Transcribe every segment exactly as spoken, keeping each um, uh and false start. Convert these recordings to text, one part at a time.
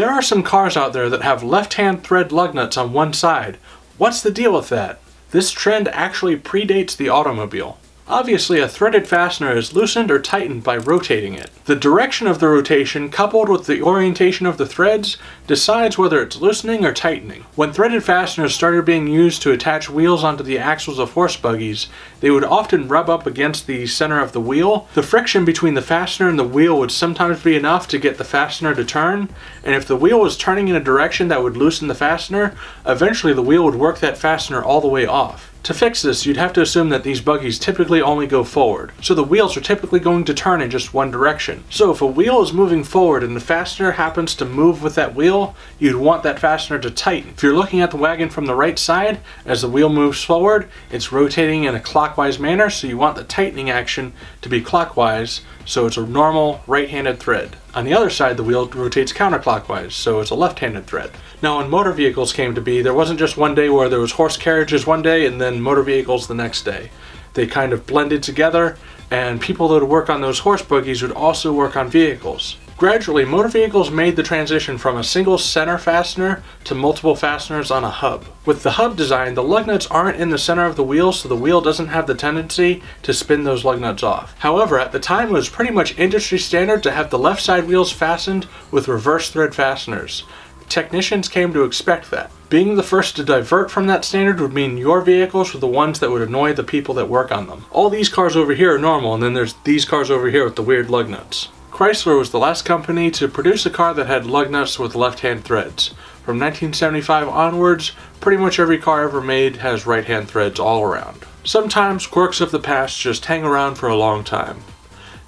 There are some cars out there that have left-hand thread lug nuts on one side. What's the deal with that? This trend actually predates the automobile. Obviously, a threaded fastener is loosened or tightened by rotating it. The direction of the rotation, coupled with the orientation of the threads, decides whether it's loosening or tightening. When threaded fasteners started being used to attach wheels onto the axles of horse buggies, they would often rub up against the center of the wheel. The friction between the fastener and the wheel would sometimes be enough to get the fastener to turn, and if the wheel was turning in a direction that would loosen the fastener, eventually the wheel would work that fastener all the way off. To fix this, you'd have to assume that these buggies typically only go forward, so the wheels are typically going to turn in just one direction. So if a wheel is moving forward and the fastener happens to move with that wheel, you'd want that fastener to tighten. If you're looking at the wagon from the right side, as the wheel moves forward, it's rotating in a clockwise manner, so you want the tightening action to be clockwise, so it's a normal right-handed thread. On the other side, the wheel rotates counterclockwise, so it's a left-handed thread. Now, when motor vehicles came to be, there wasn't just one day where there was horse carriages one day and then motor vehicles the next day. They kind of blended together, and people that would work on those horse buggies would also work on vehicles. Gradually, motor vehicles made the transition from a single center fastener to multiple fasteners on a hub. With the hub design, the lug nuts aren't in the center of the wheel, so the wheel doesn't have the tendency to spin those lug nuts off. However, at the time it was pretty much industry standard to have the left side wheels fastened with reverse thread fasteners. Technicians came to expect that. Being the first to divert from that standard would mean your vehicles were the ones that would annoy the people that work on them. All these cars over here are normal, and then there's these cars over here with the weird lug nuts. Chrysler was the last company to produce a car that had lug nuts with left-hand threads. From nineteen seventy-five onwards, pretty much every car ever made has right-hand threads all around. Sometimes quirks of the past just hang around for a long time.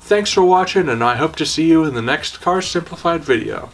Thanks for watching, and I hope to see you in the next Cars Simplified video.